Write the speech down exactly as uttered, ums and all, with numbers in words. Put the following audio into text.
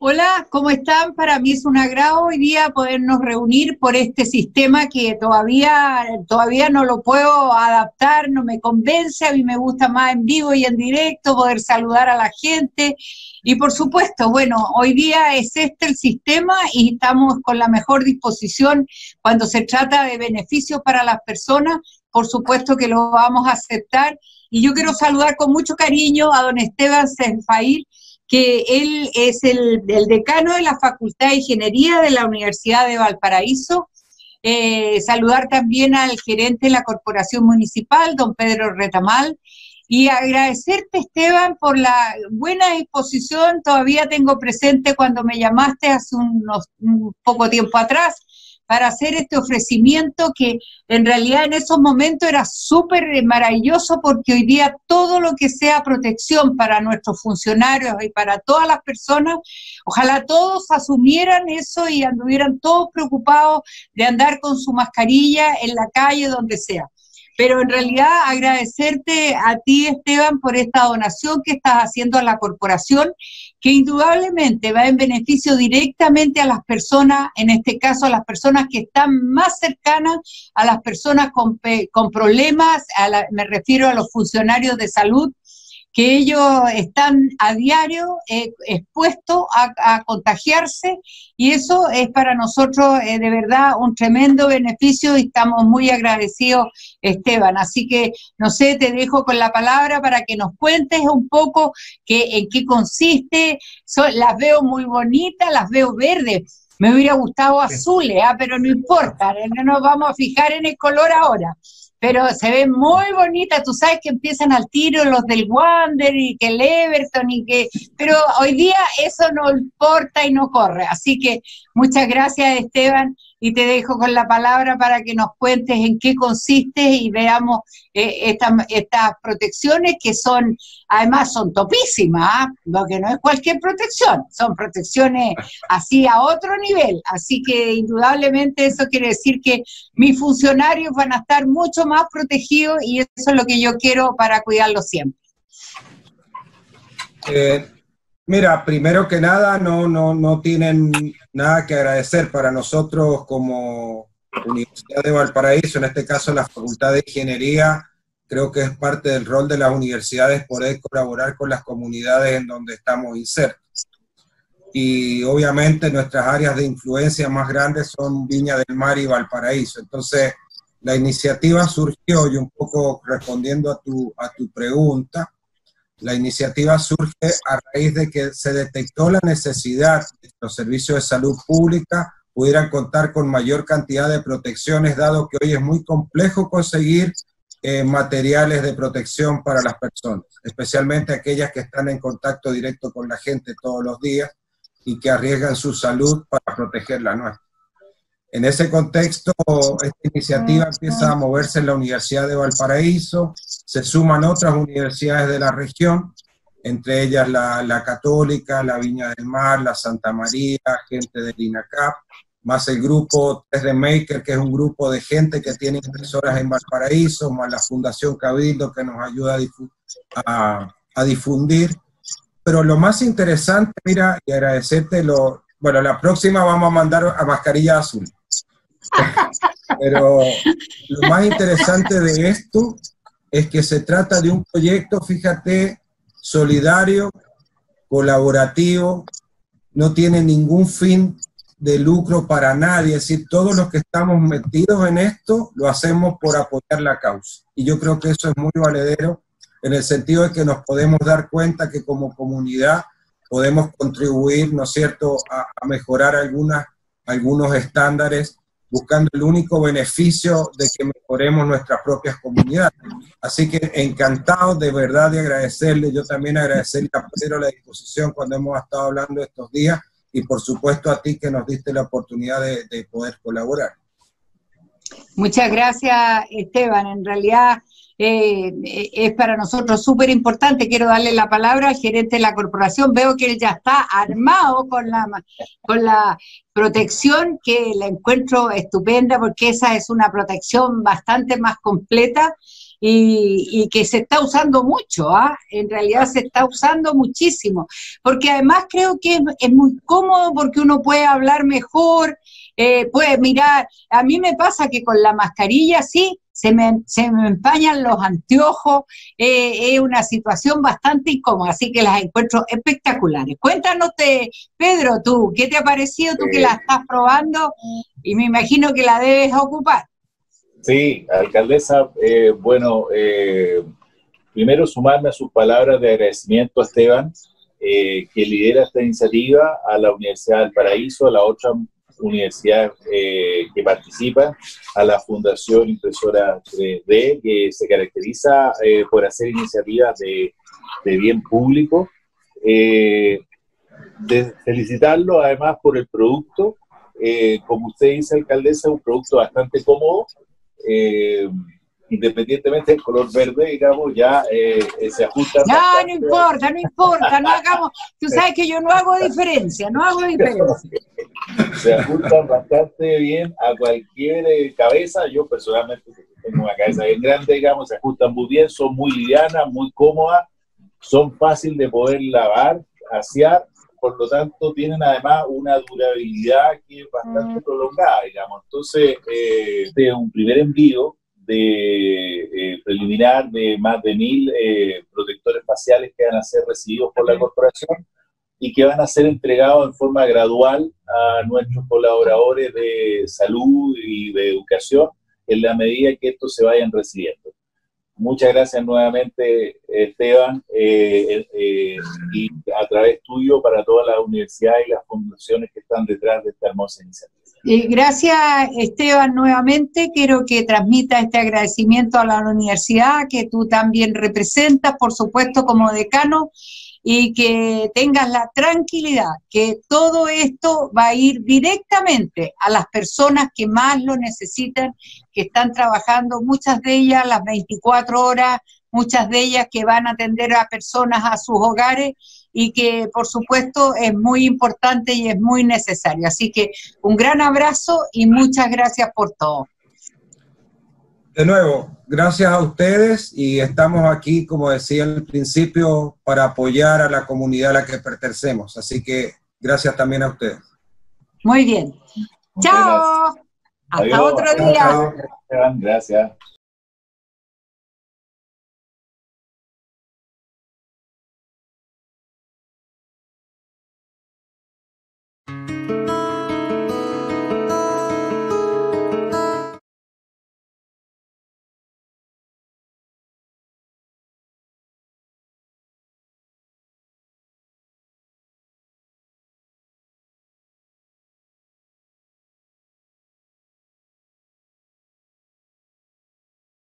Hola, ¿cómo están? Para mí es un agrado hoy día podernos reunir por este sistema que todavía, todavía no lo puedo adaptar, no me convence, a mí me gusta más en vivo y en directo poder saludar a la gente. Y por supuesto, bueno, hoy día es este el sistema y estamos con la mejor disposición cuando se trata de beneficios para las personas, por supuesto que lo vamos a aceptar. Y yo quiero saludar con mucho cariño a don Esteban Senfail, que él es el, el decano de la Facultad de Ingeniería de la Universidad de Valparaíso. Eh, saludar también al gerente de la Corporación Municipal, don Pedro Retamal, y agradecerte, Esteban, por la buena disposición. Todavía tengo presente cuando me llamaste hace unos, un poco tiempo atrás para hacer este ofrecimiento que en realidad en esos momentos era súper maravilloso, porque hoy día todo lo que sea protección para nuestros funcionarios y para todas las personas, ojalá todos asumieran eso y anduvieran todos preocupados de andar con su mascarilla en la calle, donde sea. Pero en realidad agradecerte a ti, Esteban, por esta donación que estás haciendo a la corporación, que indudablemente va en beneficio directamente a las personas, en este caso a las personas que están más cercanas, a las personas con, con problemas, a la, me refiero a los funcionarios de salud, que ellos están a diario eh, expuestos a, a contagiarse, y eso es para nosotros eh, de verdad un tremendo beneficio y estamos muy agradecidos, Esteban. Así que, no sé, te dejo con la palabra para que nos cuentes un poco que, en qué consiste. So, las veo muy bonitas, las veo verdes. Me hubiera gustado azules, ¿eh? Pero no importa, no nos vamos a fijar en el color ahora. Pero se ven muy bonitas, tú sabes que empiezan al tiro los del Wander y que el Everton y que... Pero hoy día eso no importa y no corre, así que muchas gracias, Esteban, y te dejo con la palabra para que nos cuentes en qué consiste y veamos eh, esta, estas protecciones que son, además son topísimas, ¿eh? Lo que no es cualquier protección, son protecciones así a otro nivel, así que indudablemente eso quiere decir que mis funcionarios van a estar mucho más protegidos y eso es lo que yo quiero para cuidarlos siempre. Eh. Mira, primero que nada, no, no, no tienen nada que agradecer. Para nosotros como Universidad de Valparaíso, en este caso la Facultad de Ingeniería, creo que es parte del rol de las universidades poder colaborar con las comunidades en donde estamos insertos. Y obviamente nuestras áreas de influencia más grandes son Viña del Mar y Valparaíso. Entonces, la iniciativa surgió, y un poco respondiendo a tu, a tu pregunta, la iniciativa surge a raíz de que se detectó la necesidad de que los servicios de salud pública pudieran contar con mayor cantidad de protecciones, dado que hoy es muy complejo conseguir eh, materiales de protección para las personas, especialmente aquellas que están en contacto directo con la gente todos los días y que arriesgan su salud para proteger la nuestra. En ese contexto, esta iniciativa empieza a moverse en la Universidad de Valparaíso, se suman otras universidades de la región, entre ellas la, la Católica, la Viña del Mar, la Santa María, gente del INACAP, más el grupo T-Remaker, que es un grupo de gente que tiene impresoras en Valparaíso, más la Fundación Cabildo, que nos ayuda a, difu a, a difundir. Pero lo más interesante, mira, y agradecerte, lo, bueno, la próxima vamos a mandar a Mascarilla Azul. Pero lo más interesante de esto es que se trata de un proyecto, fíjate, solidario, colaborativo, no tiene ningún fin de lucro para nadie, es decir, todos los que estamos metidos en esto lo hacemos por apoyar la causa. Y yo creo que eso es muy valedero, en el sentido de que nos podemos dar cuenta que como comunidad podemos contribuir, ¿no es cierto?, a, a mejorar algunas, algunos estándares, buscando el único beneficio de que mejoremos nuestras propias comunidades. Así que encantado de verdad de agradecerle, yo también agradecerle a Pedro la disposición cuando hemos estado hablando estos días, y por supuesto a ti que nos diste la oportunidad de, de poder colaborar. Muchas gracias, Esteban, en realidad... Eh, es para nosotros súper importante. Quiero darle la palabra al gerente de la corporación. Veo que él ya está armado con la, con la protección, que la encuentro estupenda, porque esa es una protección bastante más completa y, y que se está usando mucho, ¿ah? En realidad se está usando muchísimo, porque además creo que es, es muy cómodo porque uno puede hablar mejor, eh, puede mirar. A mí me pasa que con la mascarilla, sí, se me, se me empañan los anteojos, eh, es una situación bastante incómoda, así que las encuentro espectaculares. Cuéntanos, Pedro, tú, ¿qué te ha parecido? Tú que la estás probando y me imagino que la debes ocupar. Sí, alcaldesa, eh, bueno, eh, primero sumarme a sus palabras de agradecimiento a Esteban, eh, que lidera esta iniciativa, a la Universidad de Valparaíso, a la otra universidad eh, que participa, a la Fundación Impresora tres D, que se caracteriza eh, por hacer iniciativas de, de bien público. Eh, de felicitarlo además por el producto, eh, como usted dice, alcaldesa, un producto bastante cómodo, eh, independientemente del color verde, digamos, ya eh, se ajusta. No, bastante. No importa, no importa, no hagamos, tú sabes que yo no hago diferencia, no hago diferencia. Se ajustan bastante bien a cualquier eh, cabeza. Yo personalmente tengo una cabeza bien grande, digamos, se ajustan muy bien, son muy livianas, muy cómodas, son fáciles de poder lavar, asear, por lo tanto tienen además una durabilidad que es bastante prolongada, digamos. Entonces, eh, de un primer envío de eh, preliminar de más de mil eh, protectores faciales que van a ser recibidos por la corporación y que van a ser entregados en forma gradual a nuestros colaboradores de salud y de educación en la medida que estos se vayan recibiendo. Muchas gracias nuevamente, Esteban, eh, eh, y a través tuyo para todas las universidades y las fundaciones que están detrás de esta hermosa iniciativa. Y gracias, Esteban, nuevamente. Quiero que transmita este agradecimiento a la universidad, que tú también representas, por supuesto, como decano, y que tengas la tranquilidad que todo esto va a ir directamente a las personas que más lo necesitan, que están trabajando, muchas de ellas las veinticuatro horas, muchas de ellas que van a atender a personas a sus hogares, y que por supuesto es muy importante y es muy necesario. Así que un gran abrazo y muchas gracias por todo. De nuevo, gracias a ustedes, y estamos aquí, como decía al principio, para apoyar a la comunidad a la que pertenecemos. Así que gracias también a ustedes. Muy bien. Muchas Chao. Gracias. Hasta Adiós. Otro día. Gracias.